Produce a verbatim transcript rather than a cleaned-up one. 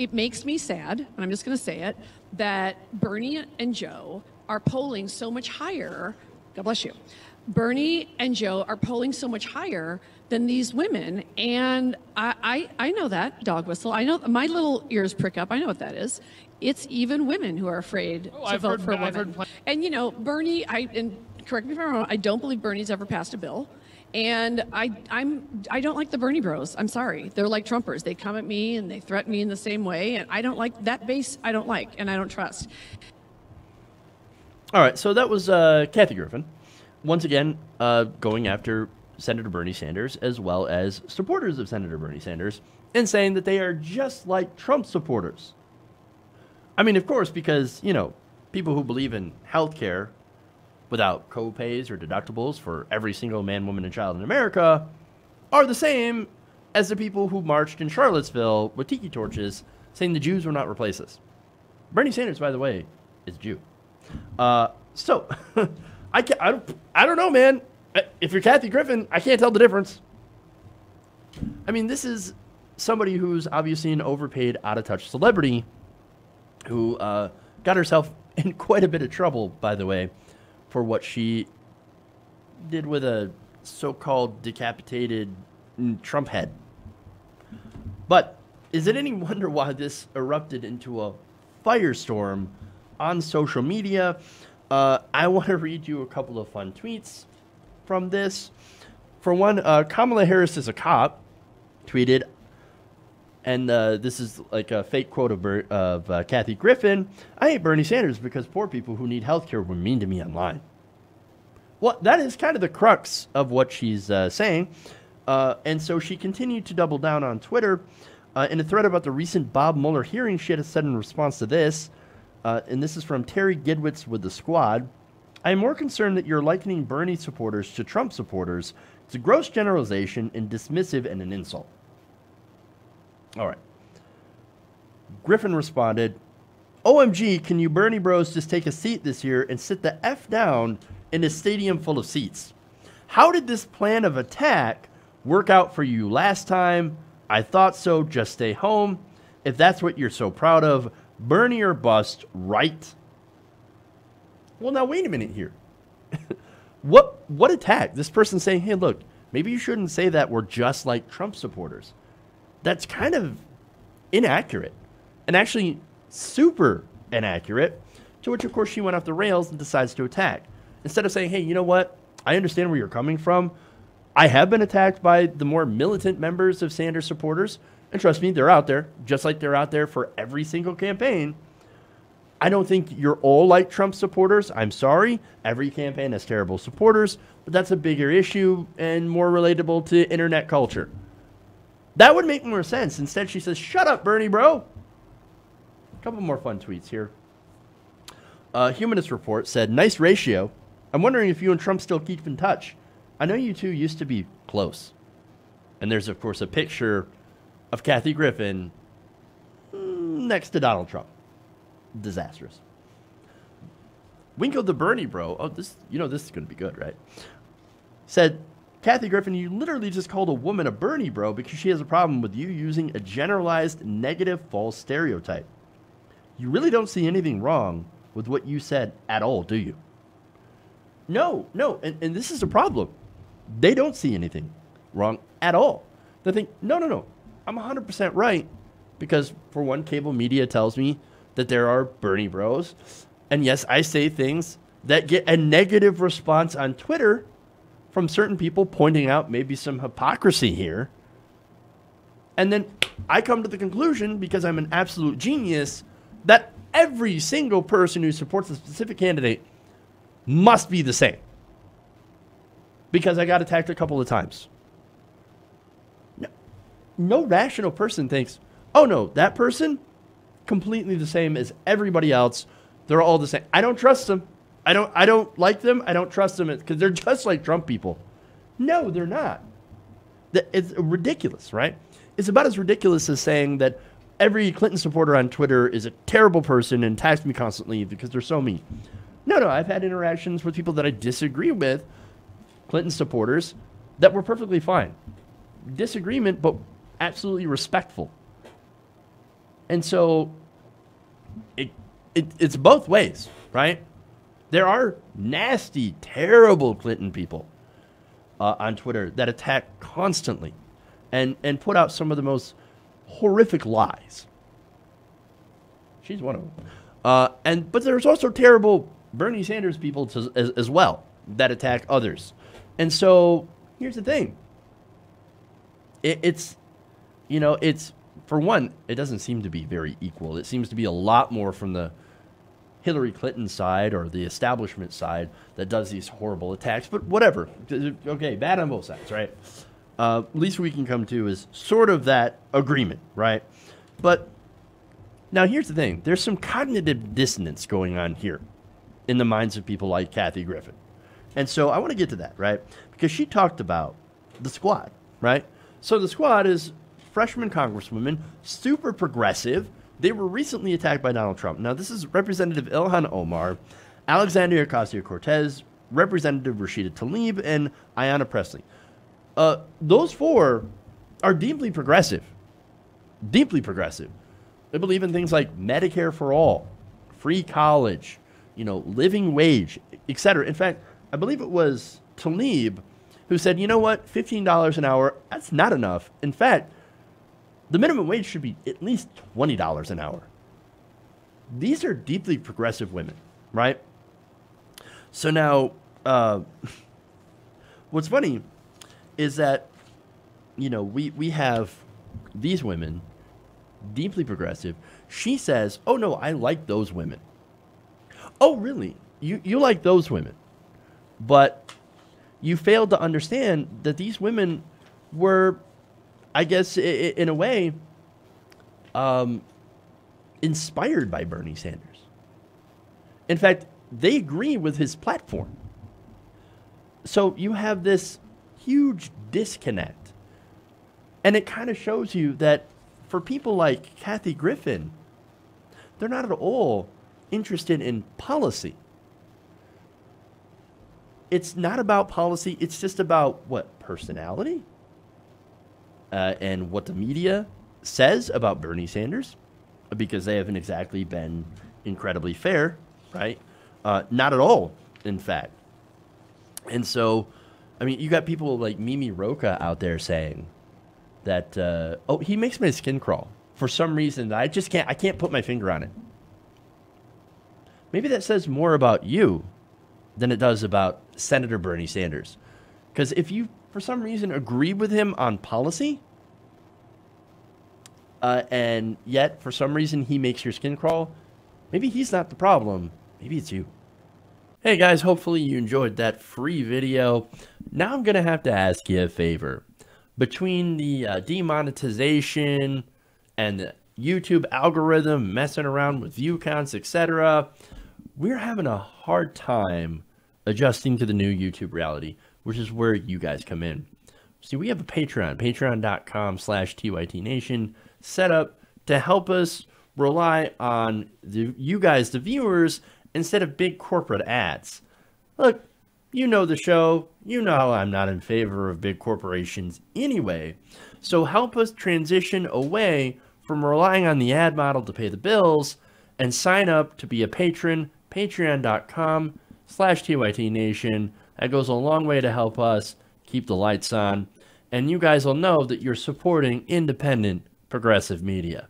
It makes me sad, and I'm just going to say it, that Bernie and Joe are polling so much higher. God bless you. Bernie and Joe are polling so much higher than these women. And I, I, I know that dog whistle. I know my little ears prick up. I know what that is. It's even women who are afraid oh, to I've vote heard, for I've women. Heard... And, you know, Bernie, I, and correct me if I'm wrong, I don't believe Bernie's ever passed a bill. And I, I'm, I don't like the Bernie Bros. I'm sorry. They're like Trumpers. They come at me and they threaten me in the same way. And I don't like that base. I don't like and I don't trust. All right. So that was uh, Kathy Griffin. Once again, uh, going after Senator Bernie Sanders as well as supporters of Senator Bernie Sanders and saying that they are just like Trump supporters. I mean, of course, because, you know, people who believe in health care without co-pays or deductibles for every single man, woman, and child in America are the same as the people who marched in Charlottesville with tiki torches saying the Jews were not replaces. Bernie Sanders, by the way, is a Jew. Uh, so, I, can't, I, don't, I don't know, man. If you're Kathy Griffin, I can't tell the difference. I mean, this is somebody who's obviously an overpaid, out-of-touch celebrity who uh, got herself in quite a bit of trouble, by the way, for what she did with a so-called decapitated Trump head. But is it any wonder why this erupted into a firestorm on social media? Uh, I want to read you a couple of fun tweets from this. For one, uh, Kamala Harris is a cop tweeted, and uh, this is like a fake quote of, Ber of uh, Kathy Griffin. I hate Bernie Sanders because poor people who need health care were mean to me online. Well, that is kind of the crux of what she's uh, saying. Uh, and so she continued to double down on Twitter. Uh, in a thread about the recent Bob Mueller hearing, she had said in response to this, uh, and this is from Terry Gidwitz with The Squad, I am more concerned that you're likening Bernie supporters to Trump supporters. It's a gross generalization and dismissive and an insult. All right. Griffin responded, O M G, can you Bernie Bros just take a seat this year and sit the F down in a stadium full of seats? How did this plan of attack work out for you last time? I thought so. Just stay home. If that's what you're so proud of, Bernie or bust, right? Well, now, wait a minute here. what what attack? This person saying, hey, look, maybe you shouldn't say that we're just like Trump supporters. That's kind of inaccurate and actually super inaccurate, to which, of course, she went off the rails and decides to attack. Instead of saying, hey, you know what? I understand where you're coming from. I have been attacked by the more militant members of Sanders supporters. And trust me, they're out there, just like they're out there for every single campaign. I don't think you're all like Trump supporters. I'm sorry. Every campaign has terrible supporters, but that's a bigger issue and more relatable to internet culture. That would make more sense. Instead, she says, shut up, Bernie, bro. A couple more fun tweets here. Uh, Humanist Report said, nice ratio. I'm wondering if you and Trump still keep in touch. I know you two used to be close. And there's, of course, a picture of Kathy Griffin next to Donald Trump. Disastrous. Winko the Bernie bro. Oh, this, you know, this is going to be good, right? Said, Kathy Griffin, you literally just called a woman a Bernie bro because she has a problem with you using a generalized negative false stereotype. You really don't see anything wrong with what you said at all, do you? No, no. And, and this is a problem. They don't see anything wrong at all. They think, no, no, no. I'm one hundred percent right because, for one, cable media tells me that there are Bernie bros. And, yes, I say things that get a negative response on Twitter from certain people pointing out maybe some hypocrisy here. And then I come to the conclusion, because I'm an absolute genius, that every single person who supports a specific candidate must be the same. Because I got attacked a couple of times. No, no rational person thinks, oh no, that person, completely the same as everybody else. They're all the same. I don't trust them. I don't, I don't like them. I don't trust them because they're just like Trump people. No, they're not. It's ridiculous, right? It's about as ridiculous as saying that every Clinton supporter on Twitter is a terrible person and attacks me constantly because they're so mean. No, no, I've had interactions with people that I disagree with, Clinton supporters, that were perfectly fine. Disagreement, but absolutely respectful. And so it, it it's both ways, right? There are nasty, terrible Clinton people uh, on Twitter that attack constantly and, and put out some of the most horrific lies. She's one of them. Uh, and, but there's also terrible Bernie Sanders people to, as, as well that attack others. And so here's the thing. It, it's, you know, it's, for one, it doesn't seem to be very equal. It seems to be a lot more from the Hillary Clinton side or the establishment side that does these horrible attacks, but whatever. Okay, bad on both sides, right? Uh, least we can come to is sort of that agreement, right? But now here's the thing. There's some cognitive dissonance going on here in the minds of people like Kathy Griffin. And so I want to get to that, right? Because she talked about the squad, right? So the squad is freshman congresswomen, super progressive. They were recently attacked by Donald Trump. Now, this is Representative Ilhan Omar, Alexandria Ocasio-Cortez, Representative Rashida Tlaib, and Ayanna Pressley. Uh, those four are deeply progressive, deeply progressive. They believe in things like Medicare for all, free college, you know, living wage, et cetera. In fact, I believe it was Tlaib who said, you know what, fifteen dollars an hour, that's not enough. In fact, the minimum wage should be at least twenty dollars an hour. These are deeply progressive women, right? So now, uh, what's funny is that, you know, we, we have these women, deeply progressive. She says, oh, no, I like those women. Oh, really? You, you like those women. But you failed to understand that these women were... I guess, in a way, um, inspired by Bernie Sanders. In fact, they agree with his platform. So you have this huge disconnect. And it kind of shows you that for people like Kathy Griffin, they're not at all interested in policy. It's not about policy. It's just about, what, personality? Uh, and what the media says about Bernie Sanders, because they haven't exactly been incredibly fair, right? Uh, not at all, in fact. And so, I mean, you got people like Mimi Rocah out there saying that, uh, oh, he makes my skin crawl for some reason. I just can't, I can't put my finger on it. Maybe that says more about you than it does about Senator Bernie Sanders. Because if you for some reason agree with him on policy, uh, and yet for some reason he makes your skin crawl, maybe he's not the problem, maybe it's you. Hey guys, hopefully you enjoyed that free video. Now I'm gonna have to ask you a favor. Between the uh, demonetization and the YouTube algorithm messing around with view counts, et cetera, we're having a hard time adjusting to the new YouTube reality, which is where you guys come in. See, we have a Patreon, patreon dot com slash T Y T Nation, set up to help us rely on the, you guys, the viewers, instead of big corporate ads. Look, you know the show. You know I'm not in favor of big corporations anyway. So help us transition away from relying on the ad model to pay the bills and sign up to be a patron, patreon dot com slash T Y T Nation. That goes a long way to help us keep the lights on. And you guys will know that you're supporting independent progressive media.